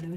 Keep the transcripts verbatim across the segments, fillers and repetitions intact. Blue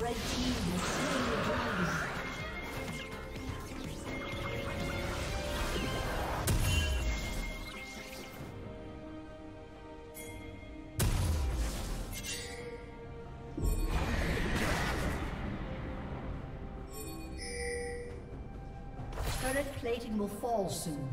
Red team has slain the dragon. Turret plating will fall soon.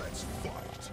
Let's fight.